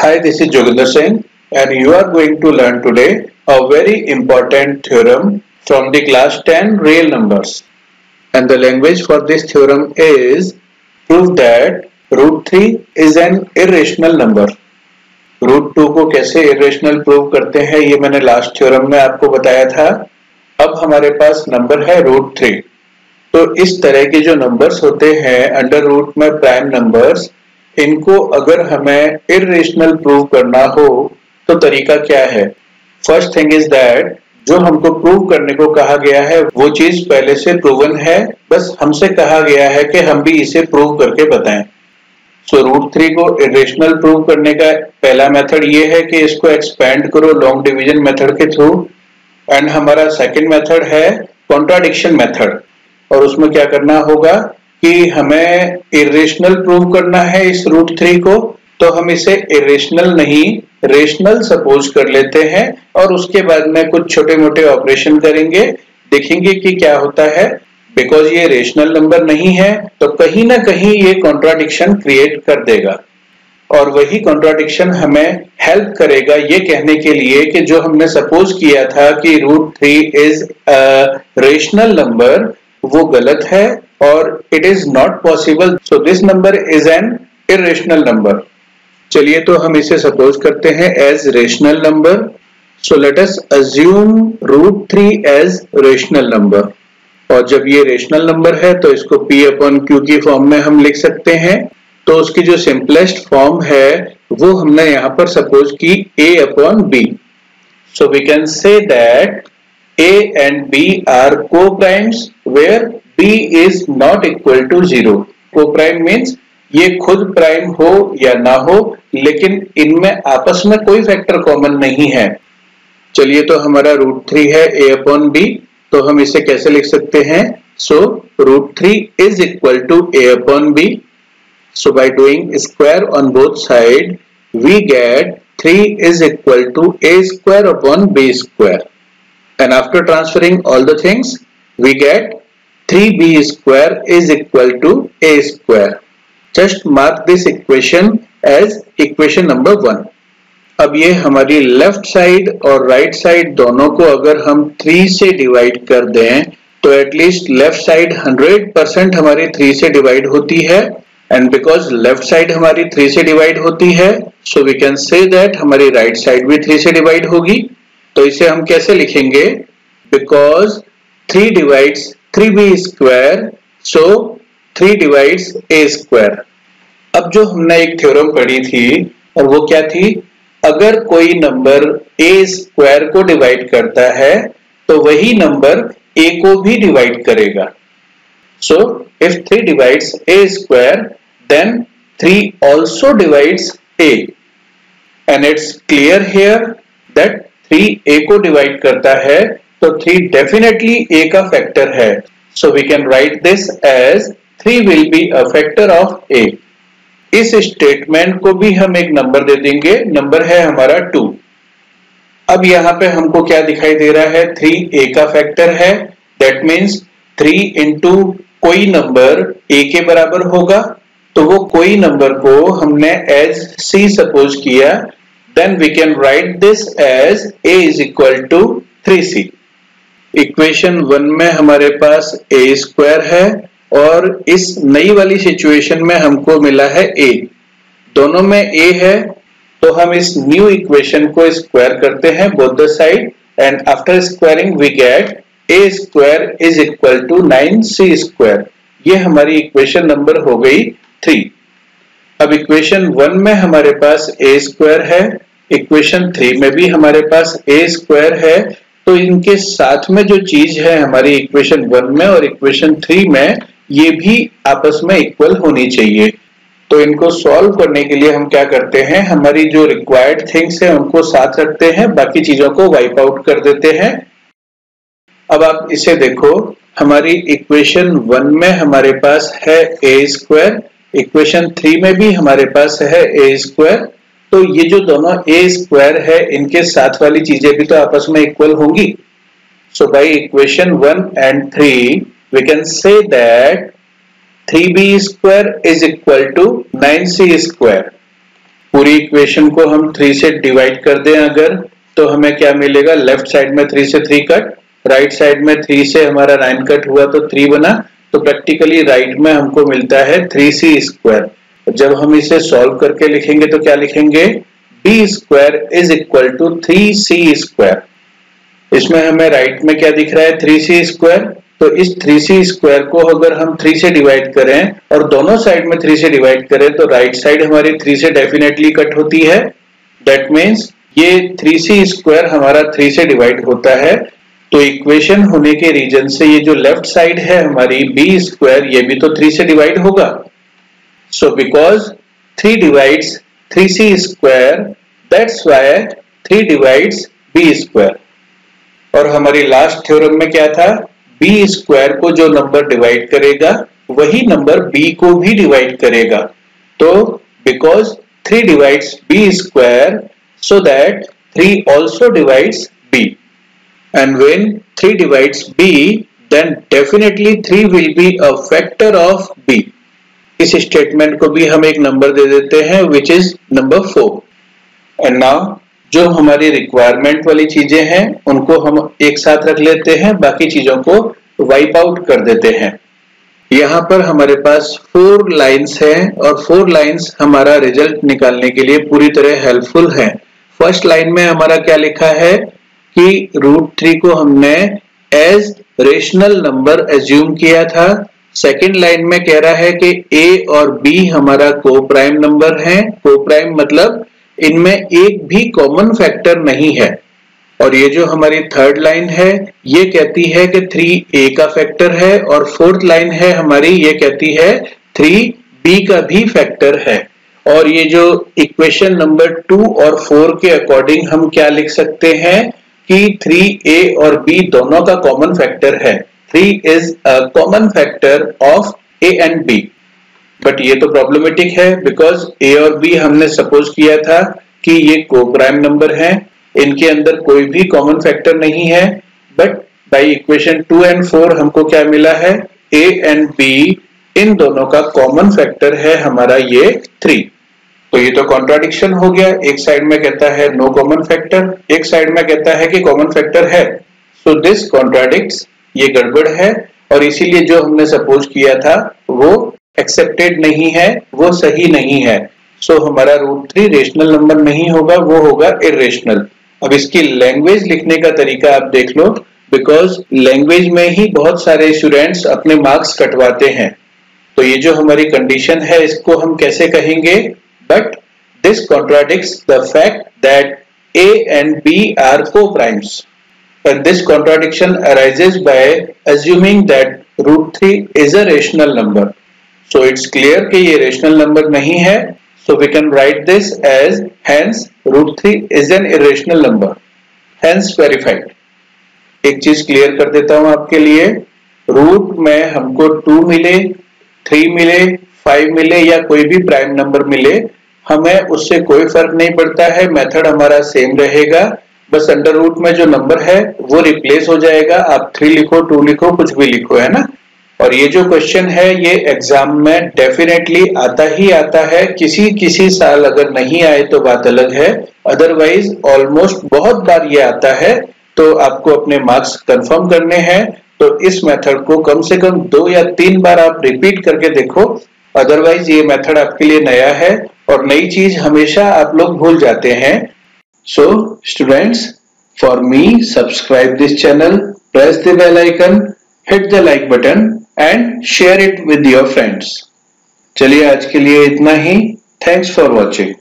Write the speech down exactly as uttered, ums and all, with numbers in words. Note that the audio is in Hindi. Hi, this is Jogendra Singh and you are going to learn today a very important theorem from the class ten real numbers. And the language for this theorem is prove that root three is an irrational number. Root two को कैसे irrational prove करते हैं ये मैंने last theorem में आपको बताया था। अब हमारे पास number है root three। तो इस तरह के जो numbers होते हैं under root में prime numbers, इनको अगर हमें इर्रेशनल प्रूव करना हो तो तरीका क्या है। फर्स्ट थिंग इज दैट जो हमको प्रूव करने को कहा गया है वो चीज पहले से प्रूवन है, बस हमसे कहा गया है कि हम भी इसे प्रूव करके बताएं। सो रूट थ्री को इर्रेशनल प्रूव करने का पहला मेथड ये है कि इसको एक्सपेंड करो लॉन्ग डिविजन मेथड के थ्रू। एंड हमारा सेकेंड मेथड है कॉन्ट्राडिक्शन मेथड, और उसमें क्या करना होगा कि हमें इरेशनल प्रूव करना है इस रूट थ्री को, तो हम इसे इरेशनल नहीं रेशनल सपोज कर लेते हैं और उसके बाद में कुछ छोटे मोटे ऑपरेशन करेंगे, देखेंगे कि क्या होता है। बिकॉज ये रेशनल नंबर नहीं है तो कहीं ना कहीं ये कॉन्ट्राडिक्शन क्रिएट कर देगा, और वही कॉन्ट्राडिक्शन हमें हेल्प करेगा ये कहने के लिए कि जो हमने सपोज किया था कि root three is a rational number वो गलत है और it is not possible, so this number is an irrational number. चलिए तो हम इसे सपोज करते हैं as rational number. So let us assume root three as rational number, और जब ये रेशनल नंबर है तो इसको p अपॉन q की फॉर्म में हम लिख सकते हैं। तो उसकी जो सिंपलेस्ट फॉर्म है वो हमने यहाँ पर सपोज की a upon b। So we can say that a and b are coprimes where b is not equal to zero। Coprime means ये खुद प्राइम हो या ना हो लेकिन इनमें आपस में कोई फैक्टर कॉमन नहीं है। चलिए तो हमारा रूट थ्री है a अपॉन b, तो हम इसे कैसे लिख सकते हैं। So root three is equal to a upon b। So by doing square on both side we get three is equal to a square upon b square, and after transferring all the things we get three b square is equal to a square. Just mark this equation as equation number one. अब ये हमारी लेफ्ट साइड और राइट right साइड दोनों को अगर हम three से डिवाइड कर दें तो at least left side hundred percent हमारी three से डिवाइड होती है, एंड बिकॉज लेफ्ट साइड हमारी three से डिवाइड होती है so we can say that हमारी राइट right साइड भी three से डिवाइड होगी। तो इसे हम कैसे लिखेंगे, because three divides three b square, so three divides a square। अब जो हमने एक थ्योरम पढ़ी थी और वो क्या थी, अगर कोई नंबर a स्क्वायर को डिवाइड करता है तो वही नंबर a को भी डिवाइड करेगा। So if three divides a square then three also divides a, and it's clear here that three a को डिवाइड करता है तो three डेफिनेटली a का फैक्टर है। So we can write this as three will be a factor of a। इस स्टेटमेंट को भी हम एक नंबर दे देंगे, नंबर है हमारा two। अब यहाँ पे हमको क्या दिखाई दे रहा है, three a का फैक्टर है, दैट मीन्स three इंटू कोई नंबर a के बराबर होगा, तो वो कोई नंबर को हमने एज c सपोज किया। Then we can write this as a is equal to three c। Equation one में हमारे पास a स्क्वायर है और इस नई वाली सिचुएशन में हमको मिला है a, दोनों में a है तो हम इस न्यू इक्वेशन को स्क्वायर करते हैं both the side, and after squaring we get a square is equal to nine c square. ये हमारी इक्वेशन नंबर हो गई थ्री। अब इक्वेशन वन में हमारे पास a स्क्वायर है, इक्वेशन थ्री में भी हमारे पास a स्क्वायर है, तो इनके साथ में जो चीज है हमारी इक्वेशन वन में और इक्वेशन थ्री में ये भी आपस में इक्वल होनी चाहिए। तो इनको सॉल्व करने के लिए हम क्या करते हैं, हमारी जो रिक्वायर्ड थिंग्स है उनको साथ रखते हैं, बाकी चीजों को वाइप आउट कर देते हैं। अब आप इसे देखो, हमारी इक्वेशन वन में हमारे पास है a स्क्वायर, इक्वेशन थ्री में भी हमारे पास है a स्क्वायर, तो ये जो दोनों a स्क्वायर है इनके साथ वाली चीजें भी तो आपस में इक्वल होंगी। So by equation one and three we can say that three b square is equal to nine c square. पूरी इक्वेशन को हम थ्री से डिवाइड कर दें अगर, तो हमें क्या मिलेगा, लेफ्ट साइड में थ्री से थ्री कट, राइट साइड में थ्री से हमारा नाइन कट हुआ तो थ्री बना, तो प्रैक्टिकली राइट में हमको मिलता है थ्री सी स्क्वायर। जब हम इसे सॉल्व करके लिखेंगे तो क्या लिखेंगे, b square is equal to three c square. इसमें हमें राइट में क्या दिख रहा है, थ्री सी स्क्वायर, तो इस थ्री सी स्क्वायर को अगर हम थ्री से डिवाइड करें और दोनों साइड में थ्री से डिवाइड करें तो राइट साइड हमारी थ्री से डेफिनेटली कट होती है। दैट मीन्स ये थ्री सी स्क्वायर हमारा थ्री से डिवाइड होता है। तो इक्वेशन होने के रीजन से ये जो लेफ्ट साइड है हमारी बी स्क्वायर, ये भी तो थ्री से डिवाइड होगा। So because three divides three c square, that's why three divides b square. और हमारी लास्ट थ्योरम में क्या था, बी स्क्वायर को जो नंबर डिवाइड करेगा वही नंबर बी को भी डिवाइड करेगा। तो because three divides b square, so that three also divides b, and when three divides b, then definitely three will be a factor of b. इस स्टेटमेंट को भी हम एक नंबर दे देते हैं which is number four. and now जो हमारी रिक्वायरमेंट वाली चीजें हैं उनको हम एक साथ रख लेते हैं, बाकी चीजों को वाइप आउट कर देते हैं। यहाँ पर हमारे पास फोर लाइन्स हैं और फोर लाइन्स हमारा रिजल्ट निकालने के लिए पूरी तरह हेल्पफुल हैं। फर्स्ट लाइन में हमारा क्या लिखा है कि रूट थ्री को हमने एज रेशनल नंबर एज्यूम किया था। सेकेंड लाइन में कह रहा है कि ए और बी हमारा को प्राइम नंबर है। को प्राइम मतलब इनमें एक भी कॉमन फैक्टर नहीं है। और ये जो हमारी थर्ड लाइन है ये कहती है कि थ्री ए का फैक्टर है, और फोर्थ लाइन है हमारी ये कहती है थ्री बी का भी फैक्टर है। और ये जो इक्वेशन नंबर टू और फोर के अकॉर्डिंग हम क्या लिख सकते हैं कि थ्री ए और बी दोनों का कॉमन फैक्टर है। Three is a common factor of A and B. But ये तो प्रॉब्लमेटिक है बिकॉज ए और बी हमने सपोज किया था कि ये को प्राइम नंबर हैं, इनके अंदर कोई भी कॉमन फैक्टर नहीं है। But by equation two and four हमको क्या मिला है, ए एंड बी इन दोनों का कॉमन फैक्टर है हमारा ये थ्री। तो ये तो कॉन्ट्राडिक्शन हो गया, एक साइड में कहता है नो कॉमन फैक्टर, एक साइड में कहता है कि कॉमन फैक्टर है। सो दिस कॉन्ट्राडिक्ट्स, ये गड़बड़ है, और इसीलिए जो हमने सपोज किया था वो एक्सेप्टेड नहीं है, वो सही नहीं है। सो so, हमारा रूट थ्री रेशनल नंबर नहीं होगा, वो होगा इरेशनल। अब इसकी लैंग्वेज लिखने का तरीका आप देख लो, बिकॉज लैंग्वेज में ही बहुत सारे स्टूडेंट्स अपने मार्क्स कटवाते हैं। तो ये जो हमारी कंडीशन है इसको हम कैसे कहेंगे, but this contradicts the fact that A and B are co-primes, and this contradiction arises by assuming that root three is a rational number. So it's clear कि ये rational number नहीं है, so we can write this as hence root three is an irrational number, hence verified. एक चीज क्लियर कर देता हूँ आपके लिए, रूट में हमको टू मिले, थ्री मिले, फाइव मिले या कोई भी प्राइम नंबर मिले, हमें उससे कोई फर्क नहीं पड़ता है, मेथड हमारा सेम रहेगा। बस अंडर रूट में जो नंबर है वो रिप्लेस हो जाएगा, आप थ्री लिखो, टू लिखो, कुछ भी लिखो, है ना। और ये जो क्वेश्चन है ये एग्जाम में डेफिनेटली आता ही आता है, किसी किसी साल अगर नहीं आए तो बात अलग है, अदरवाइज ऑलमोस्ट बहुत बार ये आता है। तो आपको अपने मार्क्स कंफर्म करने हैं तो इस मेथड को कम से कम दो या तीन बार आप रिपीट करके देखो, अदरवाइज ये मेथड आपके लिए नया है और नई चीज हमेशा आप लोग भूल जाते हैं। So students, for me subscribe this channel, press the bell icon, hit the like button and share it with your friends. चलिए आज के लिए इतना ही, थैंक्स फॉर वॉचिंग।